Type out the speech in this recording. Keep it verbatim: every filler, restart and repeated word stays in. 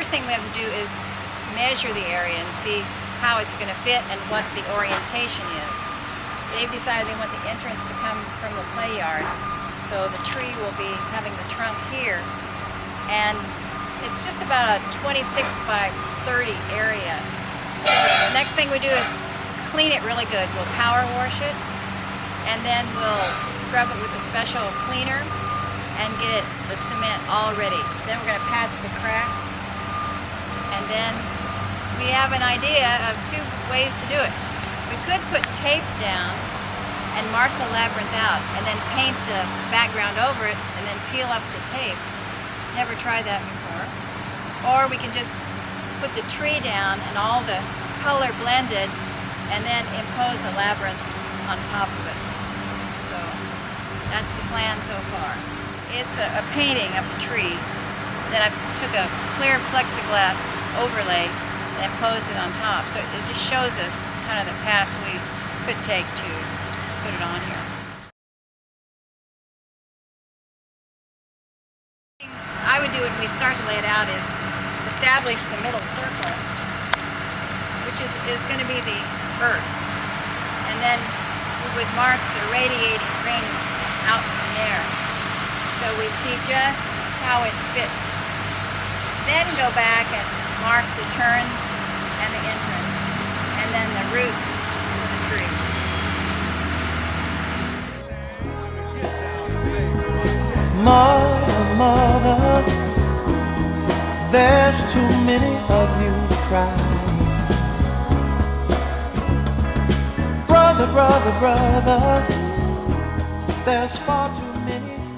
first thing we have to do is measure the area and see how it's going to fit and what the orientation is. They've decided they want the entrance to come from the play yard, so the tree will be having the trunk here. And it's just about a twenty-six by thirty area. So the next thing we do is clean it really good. We'll power wash it, and then we'll scrub it with a special cleaner and get it with cement all ready. Then we're going to patch the cracks, and then we have an idea of two ways to do it. We could put tape down and mark the labyrinth out and then paint the background over it and then peel up the tape. Never tried that before. Or we can just put the tree down and all the color blended and then impose a labyrinth on top of it. So that's the plan so far. It's a, a painting of a tree that I took a clear plexiglass overlay and posed it on top. So it just shows us kind of the path we could take to put it on here. I would do when we start to lay it out is establish the middle circle, which is, is going to be the earth. And then we would mark the radiating rings out from there, so we see just how it fits. Then go back and mark the turns and the entrance, and then the roots of the tree. Mother, mother, there's too many of you crying. Brother, brother, brother, there's far too many.